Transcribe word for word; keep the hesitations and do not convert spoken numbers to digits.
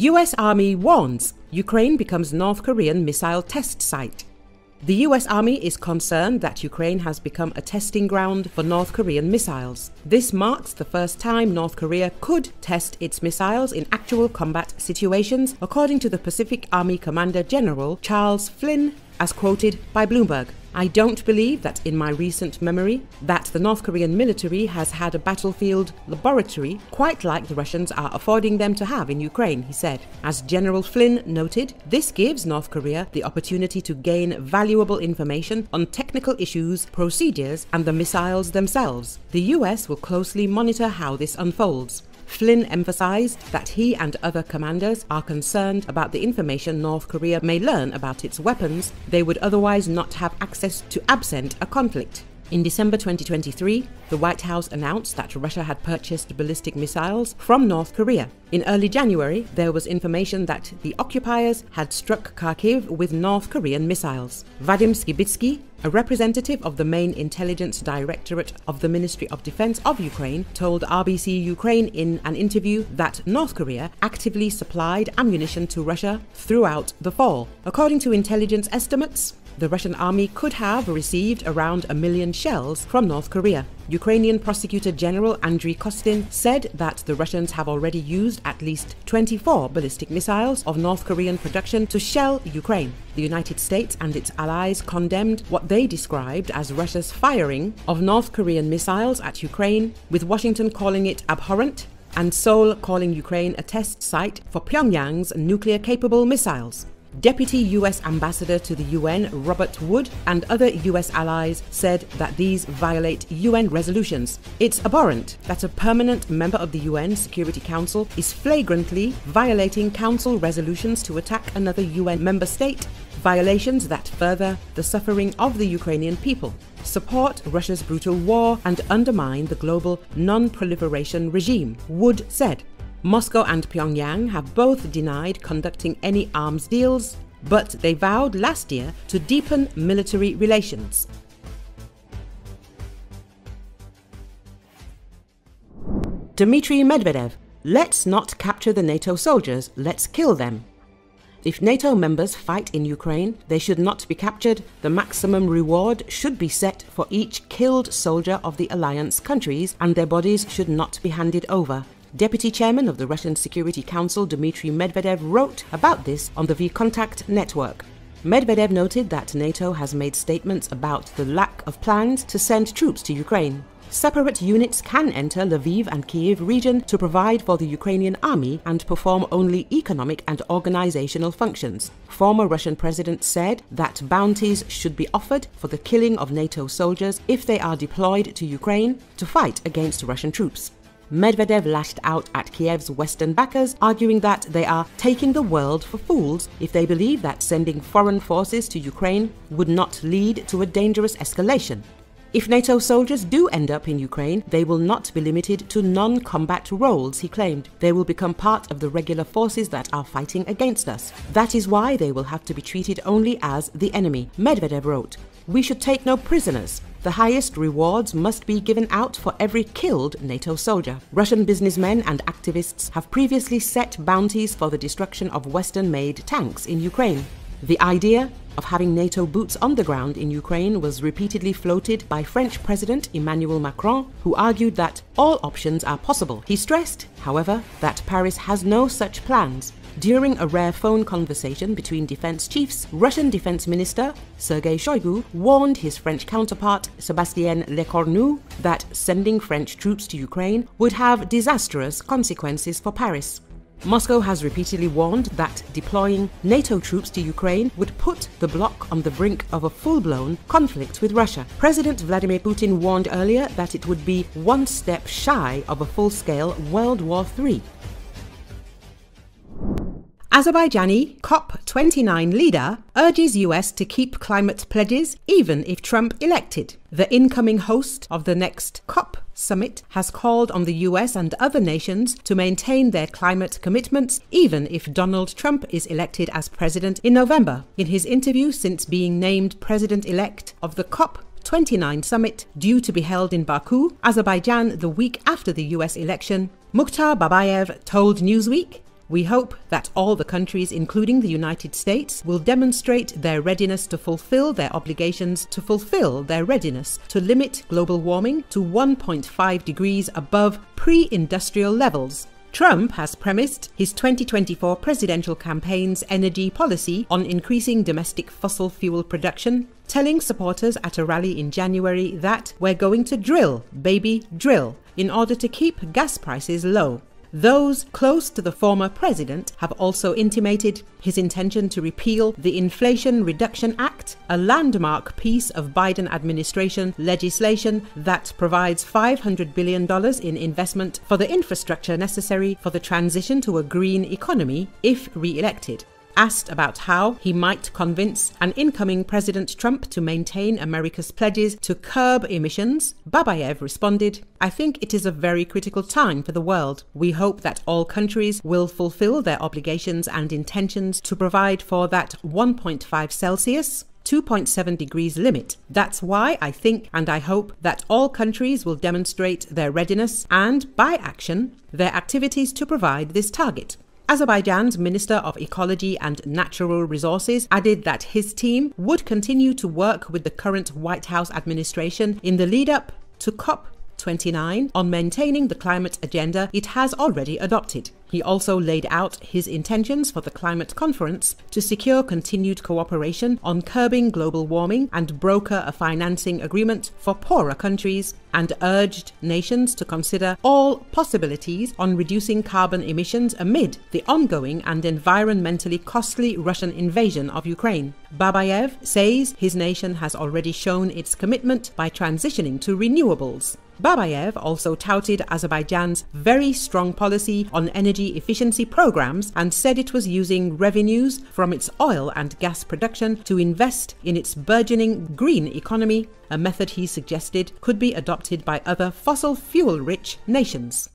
U S Army warns Ukraine becomes North Korean missile test site. The U S Army is concerned that Ukraine has become a testing ground for North Korean missiles. This marks the first time North Korea could test its missiles in actual combat situations, according to the Pacific Army Commander General Charles Flynn, as quoted by Bloomberg. I don't believe that in my recent memory that the North Korean military has had a battlefield laboratory quite like the Russians are affording them to have in Ukraine, he said. As General Flynn noted, this gives North Korea the opportunity to gain valuable information on technical issues, procedures, and the missiles themselves. The U S will closely monitor how this unfolds. Flynn emphasized that he and other commanders are concerned about the information North Korea may learn about its weapons they would otherwise not have access to absent a conflict. In December twenty twenty-three, the White House announced that Russia had purchased ballistic missiles from North Korea. In early January, there was information that the occupiers had struck Kharkiv with North Korean missiles. Vadym Skibitsky, a representative of the main intelligence directorate of the Ministry of Defense of Ukraine, told R B C Ukraine in an interview that North Korea actively supplied ammunition to Russia throughout the fall. According to intelligence estimates, the Russian army could have received around a million shells from North Korea. Ukrainian Prosecutor General Andriy Kostin said that the Russians have already used at least twenty-four ballistic missiles of North Korean production to shell Ukraine. The United States and its allies condemned what they described as Russia's firing of North Korean missiles at Ukraine, with Washington calling it abhorrent and Seoul calling Ukraine a test site for Pyongyang's nuclear-capable missiles. Deputy U S Ambassador to the U N Robert Wood and other U S allies said that these violate U N resolutions. It's abhorrent that a permanent member of the U N Security Council is flagrantly violating Council resolutions to attack another U N member state, violations that further the suffering of the Ukrainian people, support Russia's brutal war, and undermine the global non-proliferation regime, Wood said. Moscow and Pyongyang have both denied conducting any arms deals, but they vowed last year to deepen military relations. Dmitry Medvedev: let's not capture the NATO soldiers, let's kill them. If NATO members fight in Ukraine, they should not be captured. The maximum reward should be set for each killed soldier of the alliance countries, and their bodies should not be handed over. Deputy Chairman of the Russian Security Council Dmitry Medvedev wrote about this on the VKontakte network. Medvedev noted that NATO has made statements about the lack of plans to send troops to Ukraine. Separate units can enter Lviv and Kyiv region to provide for the Ukrainian army and perform only economic and organizational functions. Former Russian president said that bounties should be offered for the killing of NATO soldiers if they are deployed to Ukraine to fight against Russian troops. Medvedev lashed out at Kiev's Western backers, arguing that they are taking the world for fools if they believe that sending foreign forces to Ukraine would not lead to a dangerous escalation. If NATO soldiers do end up in Ukraine, they will not be limited to non-combat roles, he claimed. They will become part of the regular forces that are fighting against us. That is why they will have to be treated only as the enemy, Medvedev wrote. We should take no prisoners. The highest rewards must be given out for every killed NATO soldier. Russian businessmen and activists have previously set bounties for the destruction of Western-made tanks in Ukraine. The idea of having NATO boots on the ground in Ukraine was repeatedly floated by French President Emmanuel Macron, who argued that all options are possible. He stressed, however, that Paris has no such plans. During a rare phone conversation between defense chiefs, Russian Defense Minister Sergei Shoigu warned his French counterpart Sébastien Lecornu that sending French troops to Ukraine would have disastrous consequences for Paris. Moscow has repeatedly warned that deploying NATO troops to Ukraine would put the bloc on the brink of a full-blown conflict with Russia. President Vladimir Putin warned earlier that it would be one step shy of a full-scale World War Three. Azerbaijani COP twenty-nine leader urges U S to keep climate pledges even if Trump elected. The incoming host of the next COP summit has called on the U S and other nations to maintain their climate commitments even if Donald Trump is elected as president in November. In his interview since being named president-elect of the COP twenty-nine summit due to be held in Baku, Azerbaijan, the week after the U S election, Mukhtar Babayev told Newsweek, We hope that all the countries, including the United States, will demonstrate their readiness to fulfill their obligations, to fulfill their readiness to limit global warming to one point five degrees above pre-industrial levels. Trump has premised his twenty twenty-four presidential campaign's energy policy on increasing domestic fossil fuel production, telling supporters at a rally in January that we're going to drill, baby, drill, in order to keep gas prices low. Those close to the former president have also intimated his intention to repeal the Inflation Reduction Act, a landmark piece of Biden administration legislation that provides five hundred billion dollars in investment for the infrastructure necessary for the transition to a green economy if re-elected. Asked about how he might convince an incoming President Trump to maintain America's pledges to curb emissions, Babayev responded, "I think it is a very critical time for the world. We hope that all countries will fulfill their obligations and intentions to provide for that one point five Celsius, two point seven degrees limit. That's why I think and I hope that all countries will demonstrate their readiness and, by action, their activities to provide this target." Azerbaijan's Minister of Ecology and Natural Resources added that his team would continue to work with the current White House administration in the lead-up to COP twenty-nine on maintaining the climate agenda it has already adopted. He also laid out his intentions for the climate conference to secure continued cooperation on curbing global warming and broker a financing agreement for poorer countries, and urged nations to consider all possibilities on reducing carbon emissions amid the ongoing and environmentally costly Russian invasion of Ukraine. Babayev says his nation has already shown its commitment by transitioning to renewables. Babayev also touted Azerbaijan's very strong policy on energy efficiency programs and said it was using revenues from its oil and gas production to invest in its burgeoning green economy, a method he suggested could be adopted by other fossil fuel-rich nations.